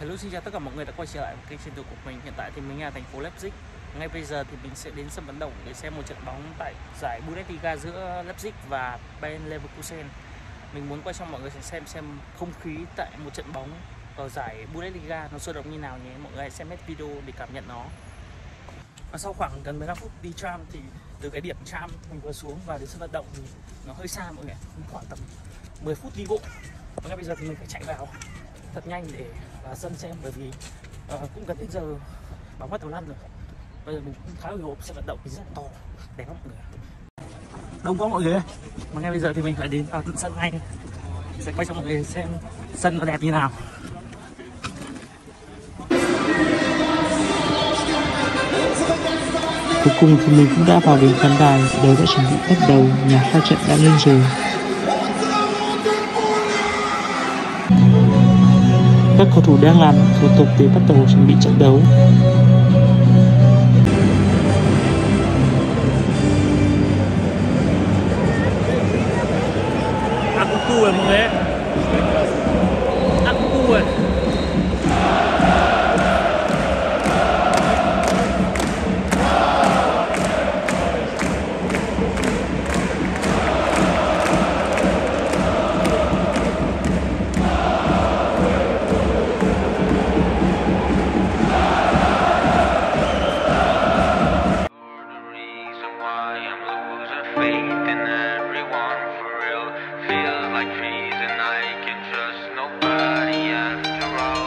Hello, xin chào tất cả mọi người đã quay trở lại kênh trên YouTube của mình. Hiện tại thì mình ở thành phố Leipzig. Ngay bây giờ thì mình sẽ đến sân vận động để xem một trận bóng tại giải Bundesliga giữa Leipzig và Bayer Leverkusen. Mình muốn quay cho mọi người xem không khí tại một trận bóng ở giải Bundesliga nó sôi động như nào nhé. Mọi người hãy xem hết video để cảm nhận nó. Và sau khoảng gần 15 phút đi tram thì từ cái điểm tram mình vừa xuống và đến sân vận động thì nó hơi xa mọi người, khoảng tầm 10 phút đi bộ. Và ngay bây giờ thì mình phải chạy vào thật nhanh để vào sân xem, bởi vì cũng gần đến giờ bóng bắt đầu lăn rồi. Bây giờ mình cũng khá hồi hộp, sân vận động thì rất to, đẹp lắm mọi người, đông quá mọi người. Mà ngay bây giờ thì mình phải đến vào tận sân ngay, sẽ quay cho mọi người xem sân nó đẹp như nào. Cuối cùng thì mình cũng đã vào đến khán đài, đều đã chuẩn bị bắt đầu, nhà pha trận đã lên rồi. Các cầu thủ đang làm thủ tục để bắt đầu chuẩn bị trận đấu. Ăn cu rồi mọi người, ăn cu rồi.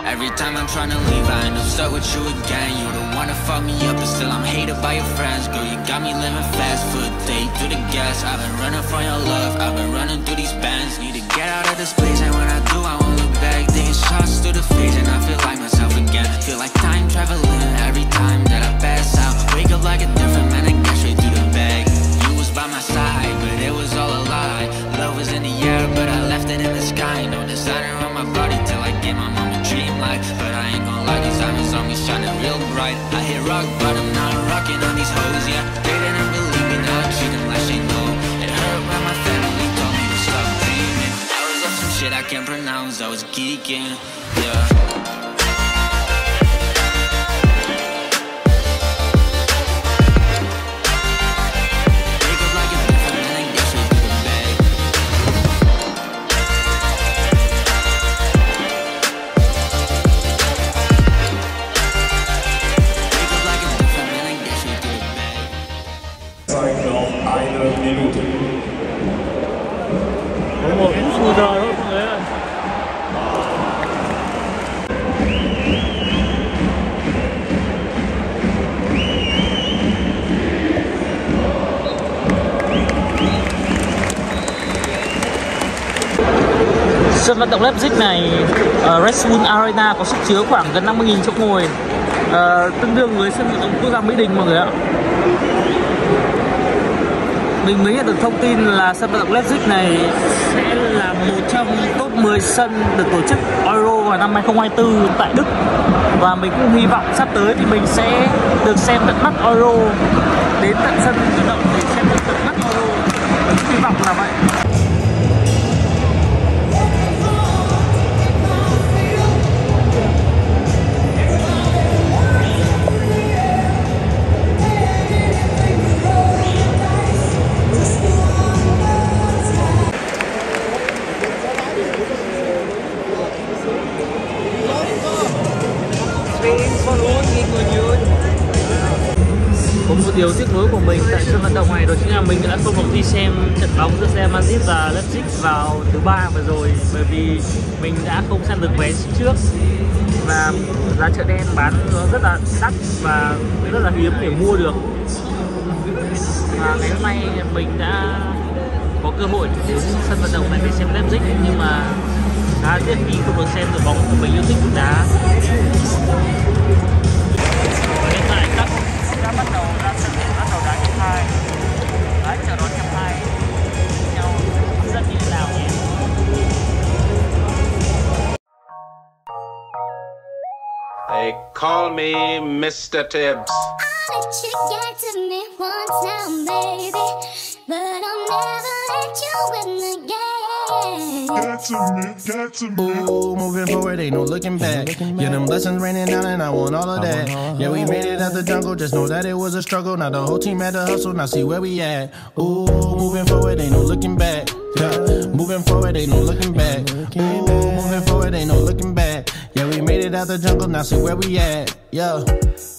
Every time I'm trying to leave, I end up stuck with you again. You don't wanna fuck me up, but still I'm hated by your friends. Girl, you got me living fast, foot day through the gas. I've been running from your love, I've been running through these bands. Need to get out of this place, and when I do, I won't look back. Taking shots through the face, and I feel like myself again. Feel like time traveling every time that I pass out. Wake up like a different man and get straight through the bag. You was by my side, but it was all a lie. Love was in the air, but I left it in the sky. No designer on my body till I get my mama dream life. But I ain't gon' lie, these diamonds on me shining real bright. I hit rock bottom, now I'm rockin' on these hoes, yeah. They didn't believe me, now I'm treating like they know. It hurt when my family told me to stop dreaming. I was up some shit I can't pronounce, I was geeking, yeah. Sân vận động Leipzig này, Red Bull Arena có sức chứa khoảng gần 50.000 chỗ ngồi, tương đương với sân vận động quốc gia Mỹ Đình mọi người ạ. Mình mới nhận được thông tin là sân vận động Leipzig này sẽ là một trong top 10 sân được tổ chức Euro vào năm 2024 tại Đức, và mình cũng hy vọng sắp tới thì mình sẽ được xem tận mắt Euro, đến tận sân vận động để xem được tận mắt Euro. Mình cũng hy vọng là vậy. Có một điều tiếc nuối của mình tại sân vận động này đó chính là mình đã không được đi xem trận bóng giữa Real Madrid và Leipzig vào thứ ba vừa rồi, bởi vì mình đã không săn được vé trước và giá chợ đen bán nó rất là đắt và rất là hiếm để mua được. Và ngày hôm nay mình đã có cơ hội đến sân vận động này để xem Leipzig, nhưng mà khá tiếc vì không được xem đội bóng của mình yêu thích đá. Hiện tại các cũng đã bắt đầu ra sân để bắt đầu đá hiệp hai, đã chờ đón hiệp hai nhau rất như thế nào nhỉ? They call me Mr. Tibbs. Ooh, moving forward, ain't no looking back. Yeah, them blessings raining down and I want all of that. Yeah, we made it out the jungle, just know that it was a struggle. Now the whole team had to hustle, now see where we at. Ooh, moving forward, ain't no looking back. Yeah, moving forward, ain't no looking back. Ooh, moving forward, ain't no looking back. Yeah, we made it out the jungle, now see where we at. Yeah.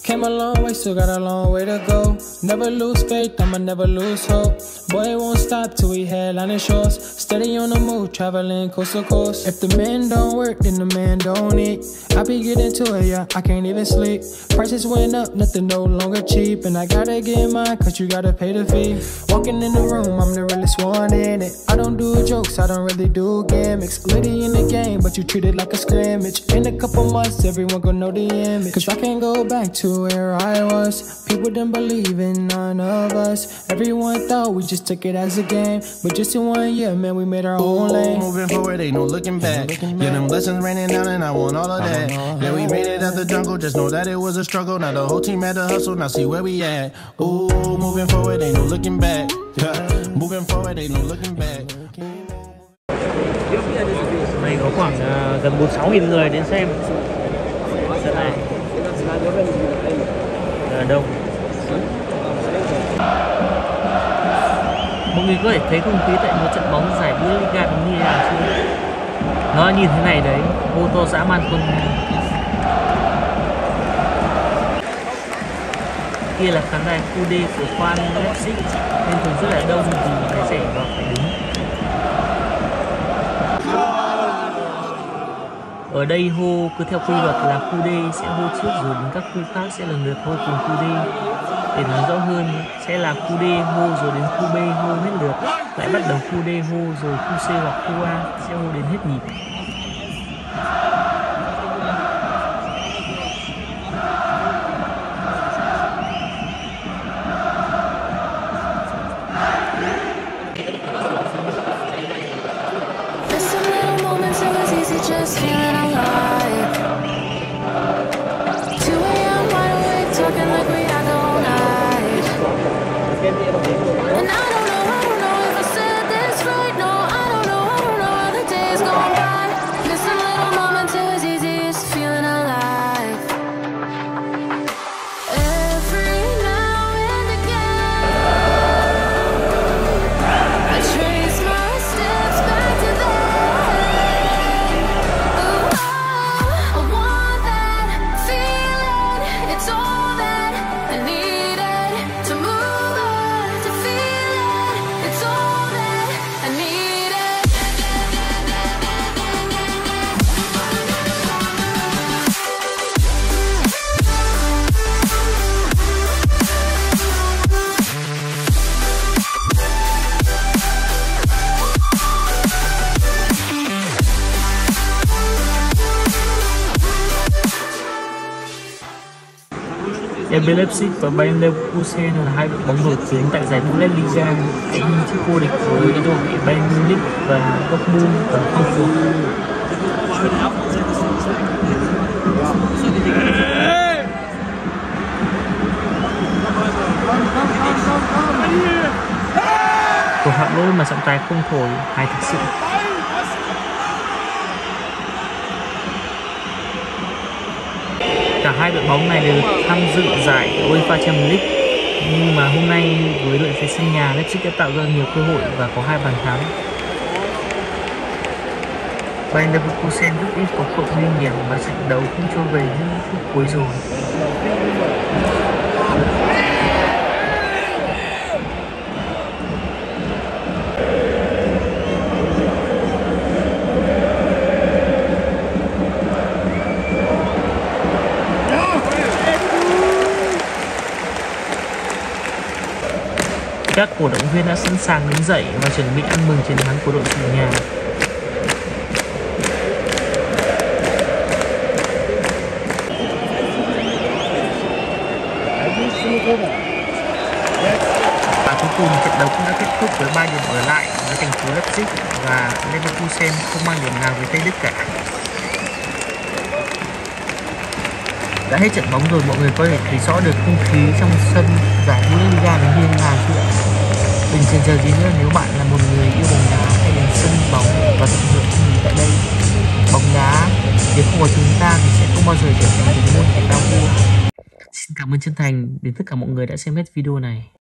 Came a long way, still got a long way to go. Never lose faith, I'ma never lose hope. Boy, it won't stop till we headline the shores. Steady on the move, traveling coast to coast. If the men don't work, then the man don't eat. I be getting to it, yeah, I can't even sleep. Prices went up, nothing no longer cheap. And I gotta get mine, cause you gotta pay the fee. Walking in the room, I'm the realest one in it. I don't do jokes, I don't really do gimmicks. Lady in the game, but you treat it like a scrimmage. In a couple months, everyone gon' know the image. Cause I can't go back to where I was. People didn't believe in none of us. Everyone thought we just took it as a game, but just in 1 year, man, we made our own lane. Moving forward, ain't no looking back. Yeah, them blessings raining down and I want all of that. Yeah, we made it out the jungle, just know that it was a struggle. Now the whole team had to hustle, now see where we at. Ooh, moving forward, ain't no looking back. Yeah, moving forward, ain't no looking back. Này có khoảng gần 46.000 người đến xem trận này. Đông. Mọi người có thể thấy không khí tại một trận bóng giải Bundesliga cũng như là chưa? Nó như thế này đấy, vô to dã man quân. Kia là khán đài QD của fan Leipzig nên thường rất là đông vì cái rẻ và phải đứng. Ở đây hô cứ theo quy luật là khu D sẽ hô trước rồi đến các khu khác sẽ lần lượt hô cùng khu D. Để nói rõ hơn sẽ là khu D hô rồi đến khu B hô hết lượt, lại bắt đầu khu D hô rồi khu C hoặc khu A sẽ hô đến hết nhịp. RB Leipzig và Bayer Leverkusen là hai đội bóng nổi tiếng tại giải Bundesliga, cạnh tranh chức vô địch với đội Bayern Munich và Dortmund ở khu vực. Cuộc phạm lỗi mà trọng tài không thổi hay thực sự. Cả hai đội bóng này đều tham dự giải UEFA Champions League, nhưng mà hôm nay với đội phía sân nhà, Leipzig đã tạo ra nhiều cơ hội và có 2 bàn thắng. Bayer Leverkusen rất ít có cơ hội nguy hiểm và trận đấu cũng trôi về những phút cuối rồi. Các cổ động viên đã sẵn sàng đứng dậy và chuẩn bị ăn mừng chiến thắng của đội chủ nhà. Và cuối cùng trận đấu cũng đã kết thúc với 3 điểm ở lại với thành phố Leipzig và Leverkusen không mang điểm nào về Tây Đức cả. Đã hết trận bóng rồi, mọi người có thể thấy rõ được không khí trong sân giải Bundesliga như thế nào chưa? Đừng chần chờ gì nữa, nếu bạn là một người yêu bóng đá hãy sân bóng và tận hưởng tại đây. Bóng đá nếu không có chúng ta thì sẽ không bao giờ trở thành một môn thể thao vua. Xin cảm ơn chân thành đến tất cả mọi người đã xem hết video này.